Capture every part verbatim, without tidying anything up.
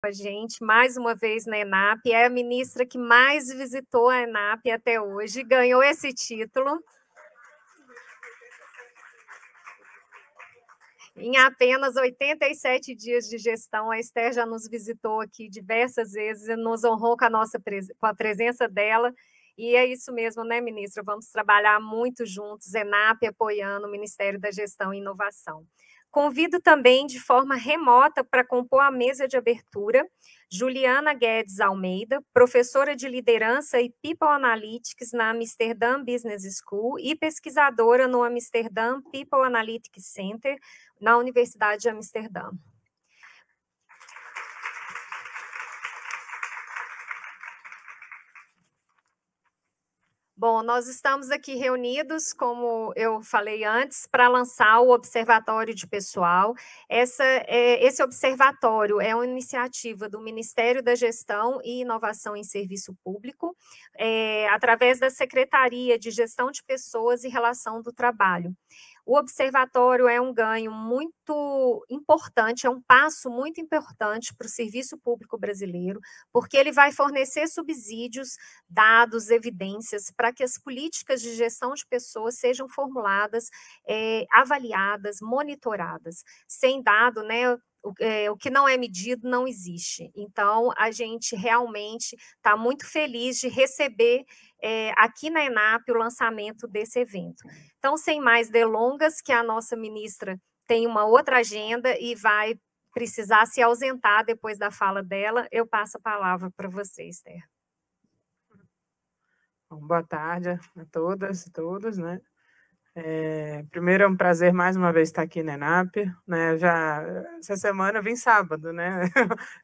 com a gente, mais uma vez na ENAP, é a ministra que mais visitou a ENAP até hoje, ganhou esse título em apenas oitenta e sete dias de gestão. A Esther já nos visitou aqui diversas vezes e nos honrou com a, nossa, com a presença dela, e é isso mesmo, né, ministra? Vamos trabalhar muito juntos, ENAP apoiando o Ministério da Gestão e Inovação. Convido também, de forma remota, para compor a mesa de abertura, Juliana Guedes Almeida, professora de liderança e People Analytics na Amsterdam Business School e pesquisadora no Amsterdam People Analytics Center, na Universidade de Amsterdã. Bom, nós estamos aqui reunidos, como eu falei antes, para lançar o Observatório de Pessoal. Essa, é, esse observatório é uma iniciativa do Ministério da Gestão e Inovação em Serviço Público, é, através da Secretaria de Gestão de Pessoas e Relação do Trabalho. O observatório é um ganho muito importante, é um passo muito importante para o serviço público brasileiro, porque ele vai fornecer subsídios, dados, evidências, para que as políticas de gestão de pessoas sejam formuladas, é, avaliadas, monitoradas. Sem dado, né? O, é, o que não é medido não existe. Então, a gente realmente está muito feliz de receber é, aqui na ENAP o lançamento desse evento. Então, sem mais delongas, que a nossa ministra tem uma outra agenda e vai precisar se ausentar depois da fala dela, eu passo a palavra para você, Esther. Bom, boa tarde a todas e todos, né? É, primeiro, é um prazer mais uma vez estar aqui na ENAP, né? Já essa semana eu vim sábado, né?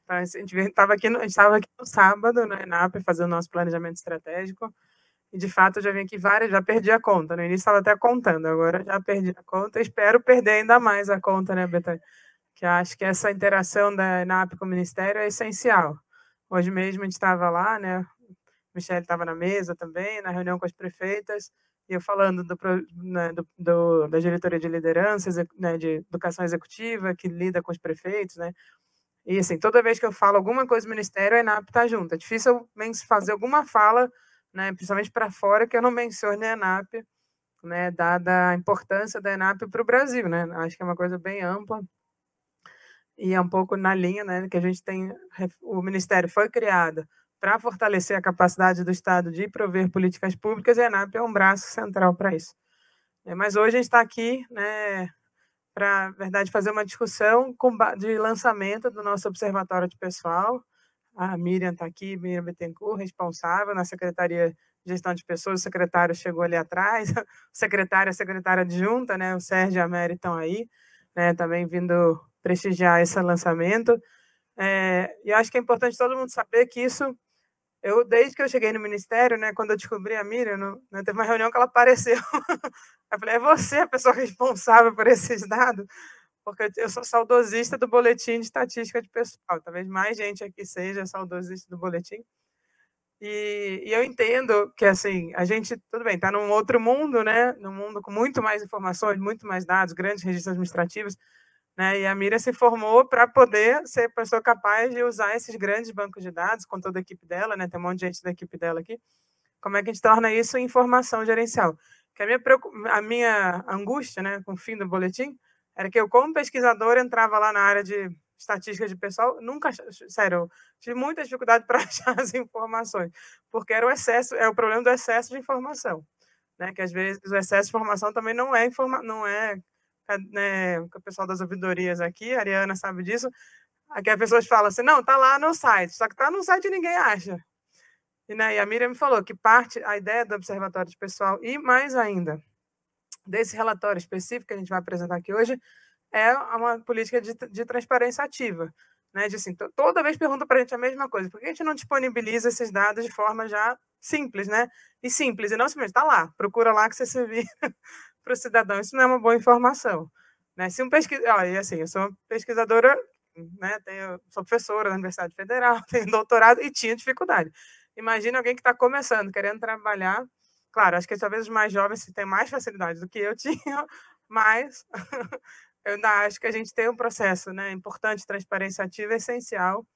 A gente estava aqui, no, a gente estava aqui no sábado na ENAP fazendo o nosso planejamento estratégico e, de fato, eu já vim aqui várias, já perdi a conta. No início estava até contando, agora já perdi a conta. Espero perder ainda mais a conta, né, Betânia? Que eu acho que essa interação da ENAP com o Ministério é essencial. Hoje mesmo a gente estava lá, né? O Michele estava na mesa também, na reunião com as prefeitas. E eu falando do, né, do, do, da diretoria de liderança, né, de educação executiva, que lida com os prefeitos, né? E, assim, toda vez que eu falo alguma coisa do Ministério, a ENAP está junto. É difícil eu fazer alguma fala, né, principalmente para fora, que eu não mencione a ENAP, né, dada a importância da ENAP para o Brasil, né? Acho que é uma coisa bem ampla e é um pouco na linha, né, que a gente tem... O Ministério foi criado para fortalecer a capacidade do Estado de prover políticas públicas, e a ENAP é um braço central para isso. Mas hoje a gente está aqui, né, para, na verdade, fazer uma discussão de lançamento do nosso Observatório de Pessoal. A Miriam está aqui, Miriam Bettencourt, responsável na Secretaria de Gestão de Pessoas, o secretário chegou ali atrás, o secretário e a secretária adjunta, né, o Sérgio e a Mery estão aí, né, também vindo prestigiar esse lançamento. É, e acho que é importante todo mundo saber que isso... Eu, desde que eu cheguei no Ministério, né, quando eu descobri a Miriam, não, não, teve uma reunião que ela apareceu. Eu falei, é você a pessoa responsável por esses dados? Porque eu sou saudosista do Boletim de Estatística de Pessoal. Talvez mais gente aqui seja saudosista do Boletim. E, e eu entendo que, assim, a gente, tudo bem, está num outro mundo, né, num mundo com muito mais informações, muito mais dados, grandes registros administrativos, né, e a Miriam se formou para poder ser pessoa capaz de usar esses grandes bancos de dados com toda a equipe dela, né? Tem um monte de gente da equipe dela aqui. Como é que a gente torna isso informação gerencial? Que a minha, a minha angústia, né, com o fim do boletim, era que eu, como pesquisadora, entrava lá na área de estatística de pessoal, nunca, sério, eu tive muita dificuldade para achar as informações, porque era o excesso, é o problema do excesso de informação, né? Que às vezes o excesso de informação também não é informa, não é Né, o pessoal das ouvidorias aqui, a Ariana sabe disso, aqui as pessoas falam assim, não, tá lá no site, só que tá no site e ninguém acha. E, né, e a Miriam me falou que parte, a ideia do Observatório de Pessoal, e mais ainda, desse relatório específico que a gente vai apresentar aqui hoje, é uma política de, de transparência ativa, né, de assim, toda vez pergunta pra gente a mesma coisa, por que a gente não disponibiliza esses dados de forma já simples, né, e simples, e não simplesmente, tá lá, procura lá que você se vira para o cidadão. Isso não é uma boa informação, né? Se um pesquisador, ah, e assim, eu sou uma pesquisadora, né? Tenho, sou professora da Universidade Federal, tenho doutorado e tinha dificuldade. Imagina alguém que está começando, querendo trabalhar. Claro, acho que talvez os mais jovens têm mais facilidade do que eu tinha, mas eu ainda acho que a gente tem um processo, né, importante, transparência ativa, essencial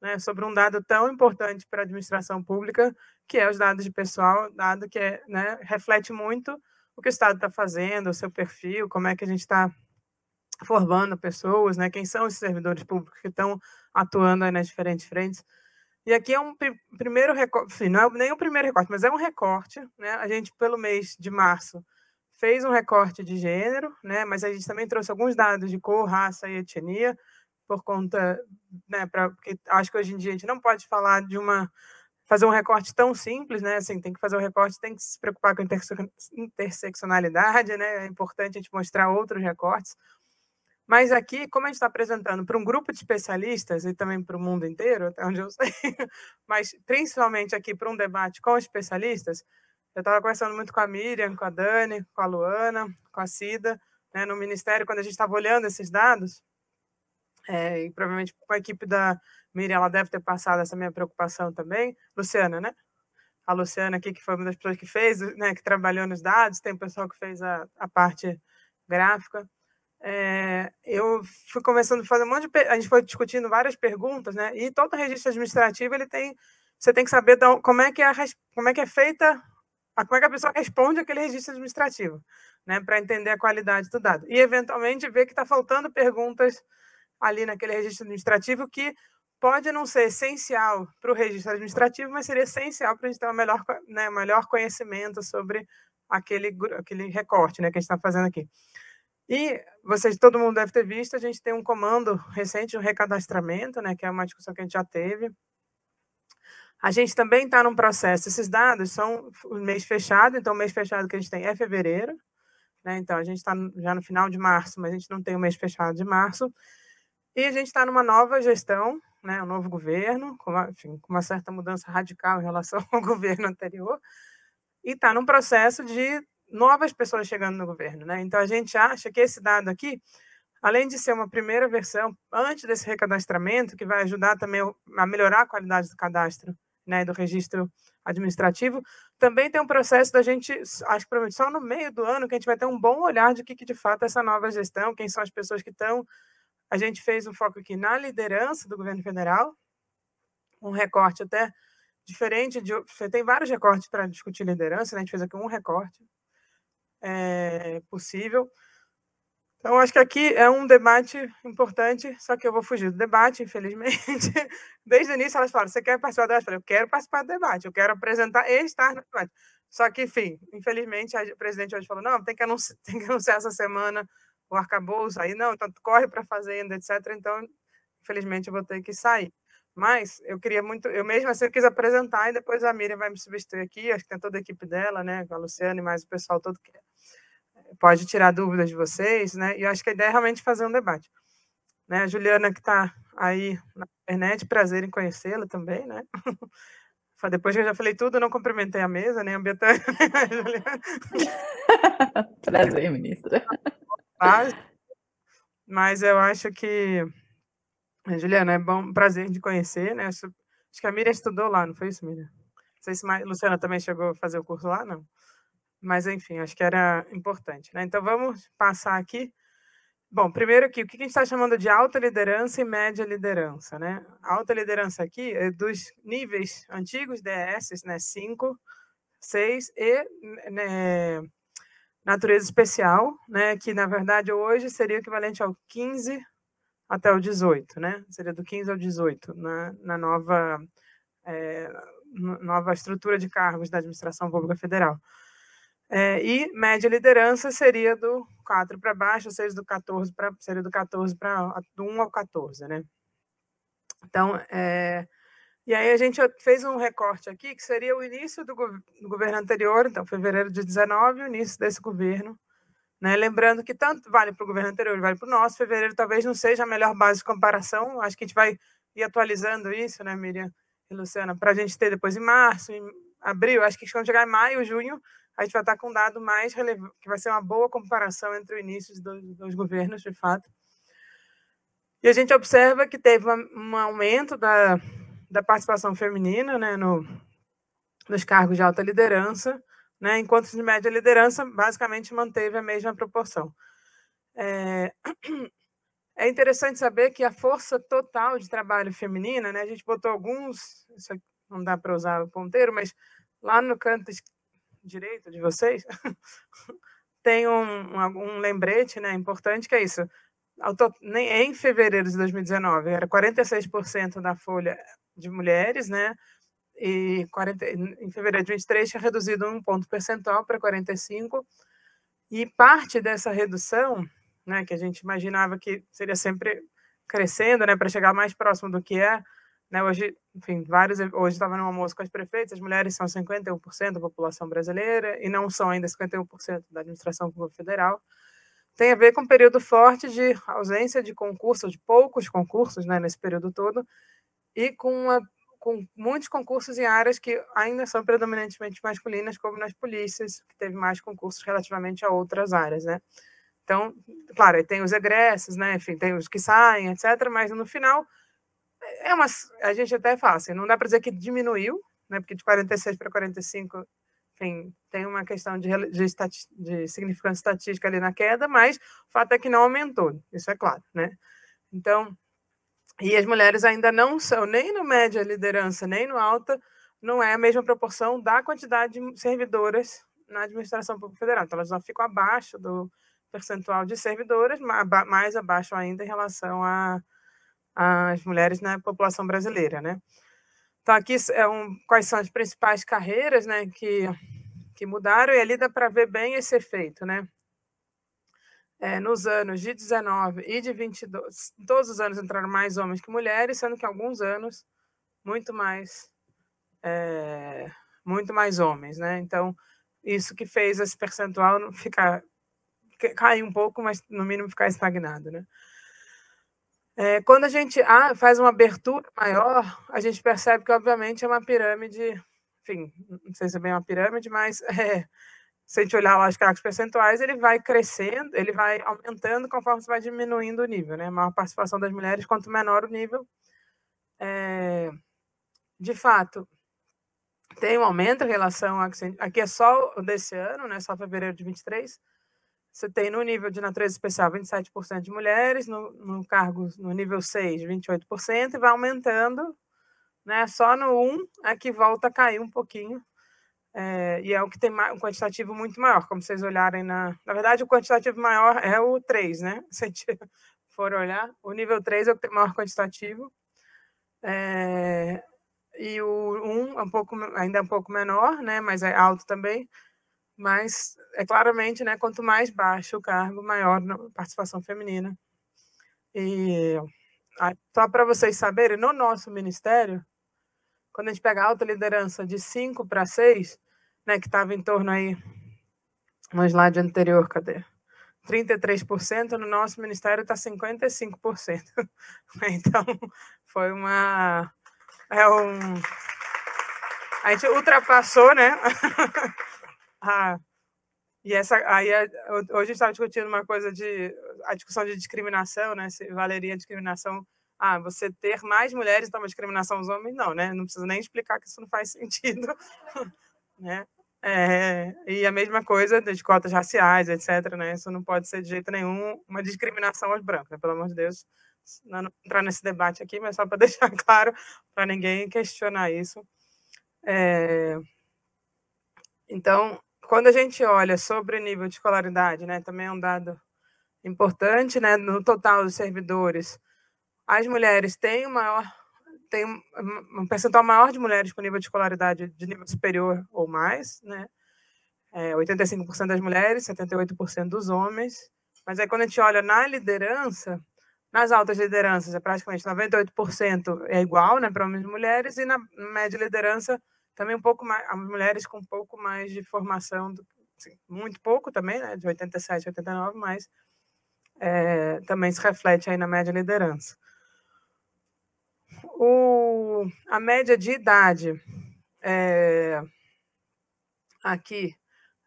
né, sobre um dado tão importante para a administração pública, que é os dados de pessoal, dado que é, né, reflete muito o que o Estado está fazendo, o seu perfil, como é que a gente está formando pessoas, né, quem são esses servidores públicos que estão atuando aí nas diferentes frentes. E aqui é um primeiro recorte, não é nem o primeiro recorte, mas é um recorte, né? A gente, pelo mês de março, fez um recorte de gênero, né? Mas a gente também trouxe alguns dados de cor, raça e etnia, por conta, né? Pra, porque acho que hoje em dia a gente não pode falar de uma, fazer um recorte tão simples, né? Assim, tem que fazer um recorte, tem que se preocupar com interseccionalidade, né? É importante a gente mostrar outros recortes. Mas aqui, como a gente está apresentando para um grupo de especialistas e também para o mundo inteiro, até onde eu sei, mas principalmente aqui para um debate com especialistas, eu estava conversando muito com a Miriam, com a Dani, com a Luana, com a Cida, né, no Ministério, quando a gente estava olhando esses dados, é, e provavelmente com a equipe da Miriam, ela deve ter passado essa minha preocupação também, Luciana, né? A Luciana aqui, que foi uma das pessoas que fez, né, que trabalhou nos dados, tem o pessoal que fez a, a parte gráfica. É, eu fui começando a fazer um monte de... A gente foi discutindo várias perguntas, né? E todo registro administrativo, ele tem... Você tem que saber da, como, é que é a, como é que é feita... A, como é que a pessoa responde aquele registro administrativo, né? Para entender a qualidade do dado. E, eventualmente, ver que está faltando perguntas ali naquele registro administrativo que pode não ser essencial para o registro administrativo, mas seria essencial para a gente ter um melhor, né, melhor conhecimento sobre aquele, aquele recorte, né, que a gente está fazendo aqui. E vocês, todo mundo deve ter visto, a gente tem um comando recente de um recadastramento, né, que é uma discussão que a gente já teve. A gente também está num processo, esses dados são o mês fechado, então o mês fechado que a gente tem é fevereiro, né, então a gente está já no final de março, mas a gente não tem o mês fechado de março. E a gente está numa nova gestão, né, um novo governo, com uma, enfim, com uma certa mudança radical em relação ao governo anterior, e está num processo de novas pessoas chegando no governo, né? Então, a gente acha que esse dado aqui, além de ser uma primeira versão antes desse recadastramento, que vai ajudar também a melhorar a qualidade do cadastro, né, do registro administrativo, também tem um processo da gente, acho que só no meio do ano, que a gente vai ter um bom olhar de que, que de fato é essa nova gestão, quem são as pessoas que estão... A gente fez um foco aqui na liderança do governo federal, um recorte até diferente de... Você tem vários recortes para discutir liderança, né? A gente fez aqui um recorte, É possível. Então, acho que aqui é um debate importante, só que eu vou fugir do debate, infelizmente. Desde o início, elas falaram, você quer participar do debate? Eu falei, eu quero participar do debate, eu quero apresentar e estar no debate. Só que, enfim, infelizmente, a presidente hoje falou, não, tem que anunciar, tem que anunciar essa semana o arcabouço, aí não, então corre para a fazenda, etcétera. Então, infelizmente, eu vou ter que sair. Mas eu queria muito, eu mesmo assim eu quis apresentar e depois a Miriam vai me substituir aqui, acho que tem toda a equipe dela, né, com a Luciana e mais o pessoal todo que pode tirar dúvidas de vocês, né, e eu acho que a ideia é realmente fazer um debate. Né, a Juliana que está aí na internet, prazer em conhecê-la também, né, depois que eu já falei tudo, eu não cumprimentei a mesa, nem a Betânia, a Juliana. Prazer, ministra. Mas, mas eu acho que Juliana, é bom, prazer de conhecer, né? Acho, acho que a Miriam estudou lá, não foi isso, Miriam? Não sei se a Luciana também chegou a fazer o curso lá, não. Mas, enfim, acho que era importante, né? Então, vamos passar aqui. Bom, primeiro aqui, o que a gente está chamando de alta liderança e média liderança, né? A alta liderança aqui é dos níveis antigos, D S, né? cinco, seis e... Né, natureza especial, né? Que, na verdade, hoje seria equivalente ao quinze... até o dezoito, né? Seria do quinze ao dezoito, na, na nova, é, nova estrutura de cargos da administração pública federal. É, e média liderança seria do quatro para baixo, seria do quatorze para seria do quatorze para do um ao quatorze, né? Então, é, e aí a gente fez um recorte aqui que seria o início do, go do governo anterior, então fevereiro de dezenove, o início desse governo. Né, lembrando que tanto vale para o governo anterior, vale para o nosso, fevereiro talvez não seja a melhor base de comparação, acho que a gente vai ir atualizando isso, né, Miriam e Luciana, para a gente ter depois em março, em abril, acho que quando chegar em maio, junho, a gente vai estar com um dado mais relevante, que vai ser uma boa comparação entre o início dos, dos governos, de fato. E a gente observa que teve uma, um aumento da, da participação feminina, né, no, nos cargos de alta liderança, né, enquanto de média liderança, basicamente manteve a mesma proporção. É, É interessante saber que a força total de trabalho feminina, né, a gente botou alguns, isso aqui não dá para usar o ponteiro, mas lá no canto direito de vocês tem um, um lembrete, né, importante, que é isso. Em fevereiro de dois mil e dezenove, era quarenta e seis por cento da folha de mulheres, né? E quarenta, em fevereiro de vinte e três tinha reduzido um ponto percentual para quarenta e cinco por cento, e parte dessa redução, né, que a gente imaginava que seria sempre crescendo, né, para chegar mais próximo do que é, né, hoje, enfim, vários, hoje estava num almoço com as prefeitas, as mulheres são cinquenta e um por cento da população brasileira, e não são ainda cinquenta e um por cento da administração pública federal, tem a ver com um período forte de ausência de concursos, de poucos concursos, né, nesse período todo, e com uma com muitos concursos em áreas que ainda são predominantemente masculinas, como nas polícias, que teve mais concursos relativamente a outras áreas, né? Então, claro, tem os egressos, né? Enfim, tem os que saem, etcétera, mas no final, é uma, a gente até fala assim, não dá para dizer que diminuiu, né? Porque de quarenta e seis para quarenta e cinco, enfim, tem uma questão de, de, estati, de significância estatística ali na queda, mas o fato é que não aumentou, isso é claro, né? Então, e as mulheres ainda não são, nem no média liderança, nem no alta, não é a mesma proporção da quantidade de servidoras na administração pública federal. Então, elas já ficam abaixo do percentual de servidoras, mais abaixo ainda em relação às mulheres na população brasileira, né? Então, aqui é um, quais são as principais carreiras, né, que, que mudaram, e ali dá para ver bem esse efeito, né? É, nos anos de dezenove e de vinte e dois, todos os anos entraram mais homens que mulheres, sendo que alguns anos muito mais, é, muito mais homens, né? Então, isso que fez esse percentual ficar, cair um pouco, mas no mínimo ficar estagnado, né? É, quando a gente ah, faz uma abertura maior, a gente percebe que, obviamente, é uma pirâmide, enfim, não sei se é bem uma pirâmide, mas... É, se a gente olhar lá os cargos percentuais, ele vai crescendo, ele vai aumentando conforme você vai diminuindo o nível, né? Maior participação das mulheres, quanto menor o nível. É, de fato, tem um aumento em relação a... Aqui é só o desse ano, né? Só fevereiro de vinte e três. Você tem no nível de natureza especial vinte e sete por cento de mulheres, no, no cargo no nível seis, vinte e oito por cento, e vai aumentando, né? Só no um é que volta a cair um pouquinho. É, e é o que tem um quantitativo muito maior, como vocês olharem na... Na verdade, o quantitativo maior é o três, né? Se a gente for olhar, o nível três é o que tem maior quantitativo. É, e o um é um pouco, ainda é um pouco menor, né? Mas é alto também. Mas é claramente, né, quanto mais baixo o cargo, maior a participação feminina. E só para vocês saberem, no nosso ministério, quando a gente pega a alta liderança de cinco para seis, né, que estava em torno aí, no slide anterior, cadê? trinta e três por cento, no nosso ministério está cinquenta e cinco por cento. Então, foi uma... É um, a gente ultrapassou, né? a, e essa, aí a, hoje a gente estava discutindo uma coisa de... A discussão de discriminação, né? Se valeria a discriminação... Ah, você ter mais mulheres dá uma discriminação aos homens? Não, né? Não preciso nem explicar que isso não faz sentido. Né? É, e a mesma coisa das cotas raciais, etcétera. Né? Isso não pode ser de jeito nenhum uma discriminação aos brancos, né? Pelo amor de Deus. Não vou entrar nesse debate aqui, mas só para deixar claro, para ninguém questionar isso. É, então, quando a gente olha sobre nível de escolaridade, né, também é um dado importante, né, no total dos servidores, as mulheres têm, maior, têm um percentual maior de mulheres com nível de escolaridade de nível superior ou mais, né? É, oitenta e cinco por cento das mulheres, setenta e oito por cento dos homens. Mas aí, quando a gente olha na liderança, nas altas lideranças, é praticamente noventa e oito por cento é igual, né, para homens e mulheres, e na média liderança, também um pouco mais, as mulheres com um pouco mais de formação, assim, muito pouco também, né, de oitenta e sete por cento, oitenta e nove por cento, mas é, também se reflete aí na média liderança. O, a média de idade é, aqui,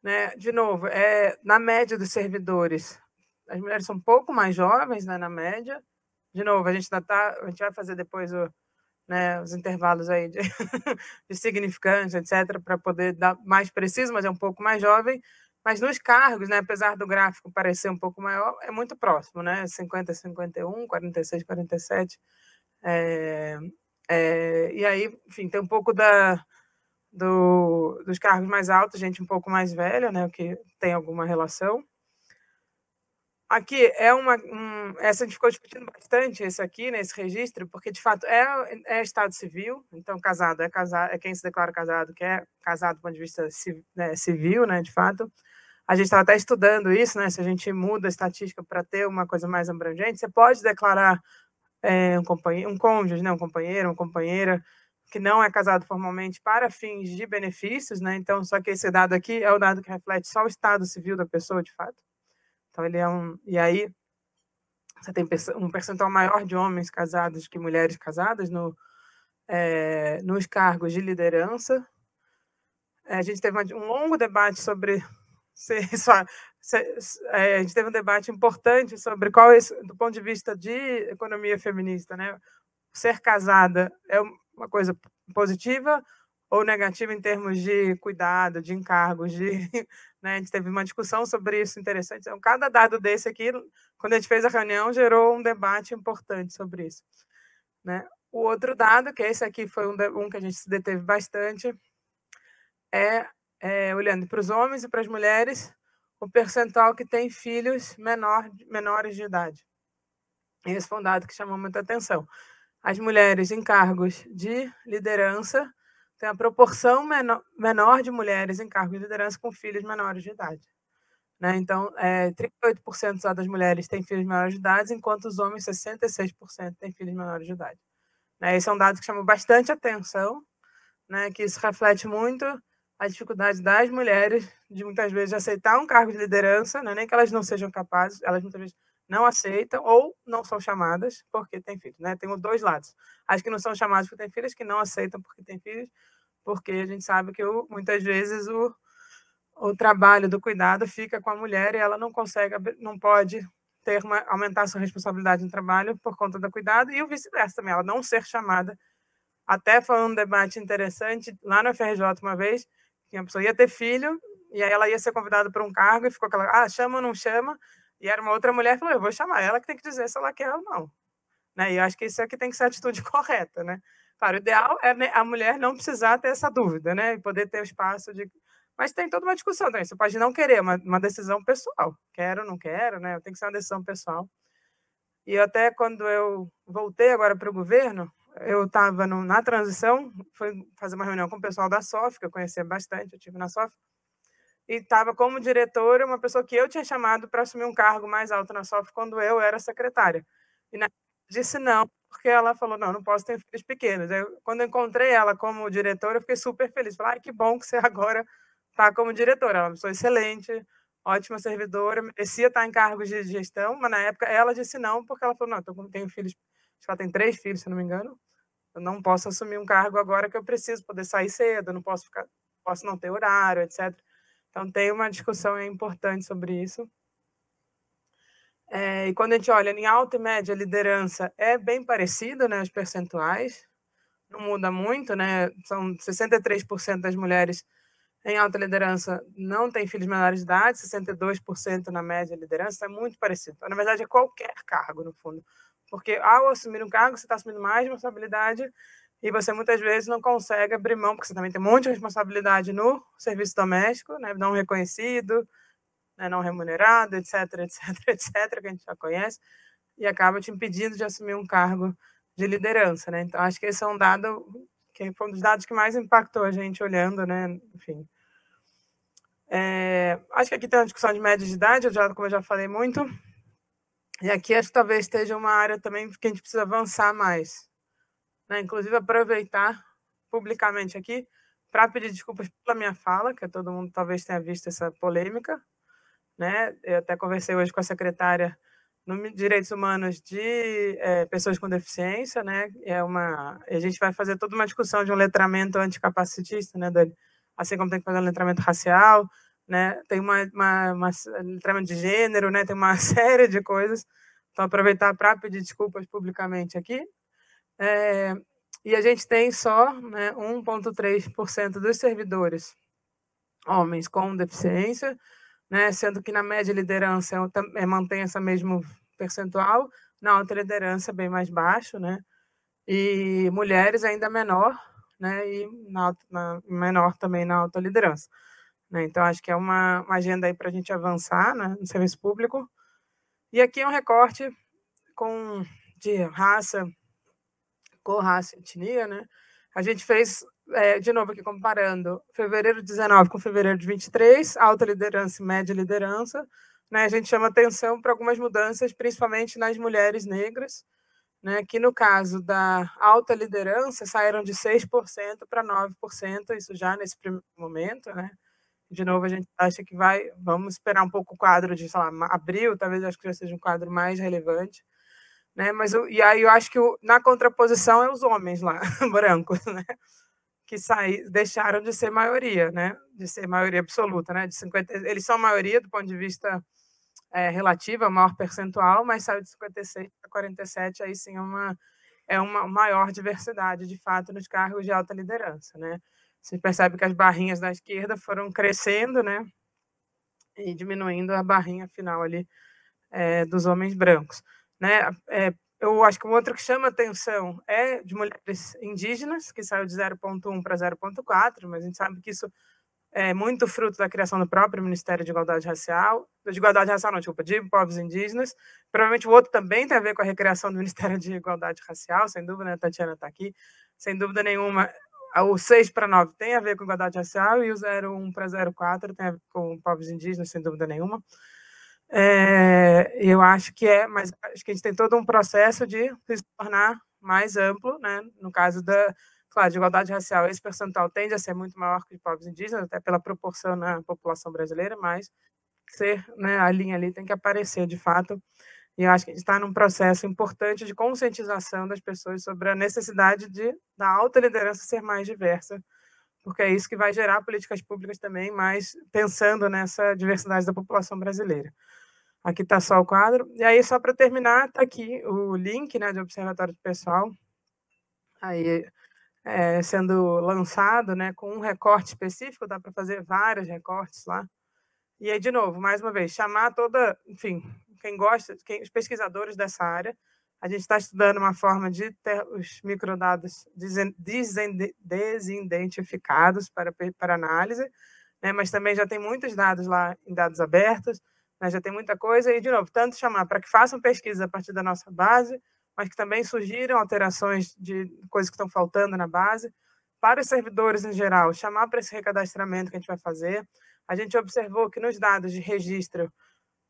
né, de novo, é, na média dos servidores, as mulheres são um pouco mais jovens, né, na média. De novo, a gente, ainda tá, a gente vai fazer depois o, né, os intervalos aí de, de significância, etcétera, para poder dar mais preciso, mas é um pouco mais jovem. Mas nos cargos, né, apesar do gráfico parecer um pouco maior, é muito próximo, né? cinquenta a cinquenta e um, quarenta e seis a quarenta e sete. É, é, e aí, enfim, tem um pouco da, do, dos cargos mais altos, gente um pouco mais velha, né, o que tem alguma relação. Aqui é uma... Um, essa a gente ficou discutindo bastante, esse aqui, né, esse registro, porque, de fato, é, é Estado civil, então casado é, casado é quem se declara casado, que é casado do ponto de vista civil, né, de fato. A gente estava até estudando isso, né, se a gente muda a estatística para ter uma coisa mais abrangente, você pode declarar é, um, companheiro, um cônjuge, né, um companheiro, uma companheira, que não é casado formalmente para fins de benefícios, né, então, só que esse dado aqui é o dado que reflete só o Estado civil da pessoa, de fato. Então, ele é um... E aí, você tem um percentual maior de homens casados que mulheres casadas no, é, nos cargos de liderança. É, a gente teve um longo debate sobre... Se, se, se, é, a gente teve um debate importante sobre qual, é, do ponto de vista de economia feminista, né? Ser casada é uma coisa positiva ou negativa em termos de cuidado, de encargos, de... Né, a gente teve uma discussão sobre isso interessante. Então, cada dado desse aqui, quando a gente fez a reunião, gerou um debate importante sobre isso, né? O outro dado, que esse aqui foi um, um que a gente se deteve bastante, é, é olhando para os homens e para as mulheres, o percentual que tem filhos menor, menores de idade. Esse foi um dado que chamou muita atenção. As mulheres em cargos de liderança... Tem a proporção menor, menor de mulheres em cargos de liderança com filhos menores de idade, né? Então, é, trinta e oito por cento só das mulheres têm filhos menores de idade, enquanto os homens, sessenta e seis por cento têm filhos menores de idade, né? Esse é um dado que chamou bastante atenção, né? Que isso reflete muito a dificuldade das mulheres de, muitas vezes, aceitar um cargo de liderança, né? Nem que elas não sejam capazes, elas, muitas vezes, não aceitam ou não são chamadas porque têm filhos, né? Tem os dois lados. As que não são chamadas porque têm filhos, que não aceitam porque têm filhos, porque a gente sabe que o, muitas vezes o, o trabalho do cuidado fica com a mulher e ela não consegue, não pode ter uma, aumentar a sua responsabilidade no trabalho por conta do cuidado, e o vice-versa também, ela não ser chamada. Até foi um debate interessante lá no F R J uma vez, que a pessoa ia ter filho e aí ela ia ser convidada para um cargo e ficou aquela, ah, chama ou não chama? E era uma outra mulher que falou, eu vou chamar ela, que tem que dizer se ela quer ou não, né? E eu acho que isso é que tem que ser a atitude correta, né? Claro, o ideal é a mulher não precisar ter essa dúvida, né? E poder ter o espaço de... Mas tem toda uma discussão também, você pode não querer, uma, uma decisão pessoal. Quero ou não quero, né? Tem que ser uma decisão pessoal. E até quando eu voltei agora para o governo, eu estava na transição, fui fazer uma reunião com o pessoal da S O F, que eu conhecia bastante, eu tive na S O F, e estava como diretora uma pessoa que eu tinha chamado para assumir um cargo mais alto na S O F quando eu era secretária. E na... disse não, porque ela falou, não, não posso ter filhos pequenos. Eu, quando eu encontrei ela como diretora, eu fiquei super feliz. Falei, ah, que bom que você agora está como diretora. Ela é uma pessoa excelente, ótima servidora, merecia estar em cargos de gestão, mas na época ela disse não, porque ela falou, não, eu tenho filhos, acho que ela tem três filhos, se não me engano, eu não posso assumir um cargo agora que eu preciso poder sair cedo, não posso ficar, posso não ter horário, etcétera. Então, tem uma discussão importante sobre isso. É, e quando a gente olha em alta e média liderança, é bem parecido, né, os percentuais, não muda muito, né? São sessenta e três por cento das mulheres em alta liderança não têm filhos menores de idade, sessenta e dois por cento na média liderança, é muito parecido. Na verdade, é qualquer cargo, no fundo, porque ao assumir um cargo, você está assumindo mais responsabilidade e você muitas vezes não consegue abrir mão, porque você também tem um monte de responsabilidade no serviço doméstico, né, não reconhecido, né, não remunerado, etc, etc, etcétera, que a gente já conhece, e acaba te impedindo de assumir um cargo de liderança, né? Então, acho que esse é um dado que foi um dos dados que mais impactou a gente olhando, né, enfim. É, acho que aqui tem uma discussão de média de idade, eu já, como eu já falei muito, e aqui acho que talvez esteja uma área também que a gente precisa avançar mais, né, inclusive aproveitar publicamente aqui para pedir desculpas pela minha fala, que todo mundo talvez tenha visto essa polêmica, né? Eu até conversei hoje com a secretária de Direitos Humanos de é, Pessoas com Deficiência, né? É uma, a gente vai fazer toda uma discussão de um letramento anticapacitista, né, Dani? Assim como tem que fazer um letramento racial, né? Tem uma, uma, uma letramento de gênero, né? Tem uma série de coisas. Então, aproveitar para pedir desculpas publicamente aqui. É, e a gente tem só, né, um vírgula três por cento dos servidores homens com deficiência, né? Sendo que na média liderança mantém esse mesmo percentual, na alta liderança bem mais baixo, né? E mulheres ainda menor, né? E na, na, menor também na alta liderança. Né? Então, acho que é uma, uma agenda aí para a gente avançar, né? No serviço público. E aqui é um recorte com, de raça, cor, raça e etnia, né? A gente fez, é, de novo aqui comparando, fevereiro de dezenove com fevereiro de vinte e três, alta liderança e média liderança, né? A gente chama atenção para algumas mudanças, principalmente nas mulheres negras, né? Que no caso da alta liderança saíram de seis por cento para nove por cento, isso já nesse primeiro momento, né? De novo, a gente acha que vai, vamos esperar um pouco o quadro de, sei lá, abril, talvez acho que já seja um quadro mais relevante, né? Mas e aí eu acho que o, na contraposição é os homens lá, brancos, né? Que saí, deixaram de ser maioria, né? De ser maioria absoluta, né? De cinquenta, eles são maioria do ponto de vista é, relativo, é maior percentual, mas saiu de cinquenta e seis para quarenta e sete, aí sim é uma é uma maior diversidade de fato nos cargos de alta liderança, né? Você percebe que as barrinhas da esquerda foram crescendo, né? E diminuindo a barrinha final ali é, dos homens brancos, né? É, eu acho que o outro que chama atenção é de mulheres indígenas, que saiu de zero vírgula um para zero vírgula quatro, mas a gente sabe que isso é muito fruto da criação do próprio Ministério de Igualdade Racial, de Igualdade Racial não, desculpa, de povos indígenas. Provavelmente o outro também tem a ver com a recriação do Ministério de Igualdade Racial, sem dúvida, né? A Tatiana está aqui, sem dúvida nenhuma. O seis para nove tem a ver com igualdade racial e o zero um para zero quatro tem a ver com povos indígenas, sem dúvida nenhuma. É, eu acho que é, mas acho que a gente tem todo um processo de se tornar mais amplo, né? No caso da, claro, de igualdade racial, esse percentual tende a ser muito maior que de povos indígenas, até pela proporção na população brasileira, mas ser, né, a linha ali tem que aparecer de fato. E eu acho que a gente está num processo importante de conscientização das pessoas sobre a necessidade de, da alta liderança ser mais diversa, porque é isso que vai gerar políticas públicas também, mas pensando nessa diversidade da população brasileira. Aqui está só o quadro. E aí, só para terminar, está aqui o link, né, de Observatório de Pessoal, aí, é, sendo lançado, né, com um recorte específico, dá para fazer vários recortes lá. E aí, de novo, mais uma vez, chamar toda, enfim... quem gosta, quem, os pesquisadores dessa área, a gente está estudando uma forma de ter os microdados desidentificados para, para análise, né? Mas também já tem muitos dados lá em dados abertos, né? Já tem muita coisa, e de novo, tanto chamar para que façam pesquisa a partir da nossa base, mas que também surgiram alterações de coisas que estão faltando na base, para os servidores em geral, chamar para esse recadastramento que a gente vai fazer. A gente observou que nos dados de registro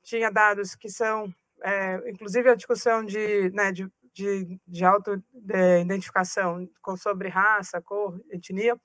tinha dados que são, é, inclusive a discussão de, né, de, de, de auto-identificação sobre raça, cor, etnia,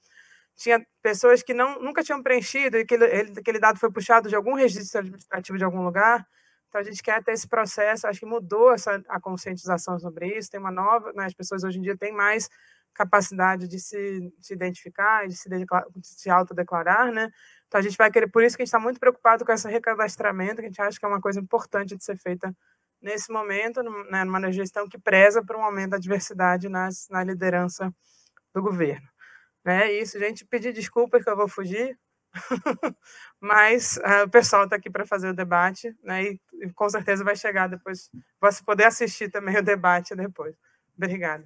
tinha pessoas que não, nunca tinham preenchido e aquele, ele, aquele dado foi puxado de algum registro administrativo de algum lugar. Então, a gente quer ter esse processo, acho que mudou essa, a conscientização sobre isso, tem uma nova, né, as pessoas hoje em dia têm mais capacidade de se, se identificar, de se, de se autodeclarar, né? Então, a gente vai querer, por isso que a gente está muito preocupado com esse recadastramento, que a gente acha que é uma coisa importante de ser feita nesse momento, né, numa gestão que preza por um aumento da diversidade nas, na liderança do governo. Né? Isso, gente, pedir desculpas que eu vou fugir, mas uh, o pessoal está aqui para fazer o debate, né, e, e com certeza vai chegar depois, vai poder assistir também o debate depois. Obrigada.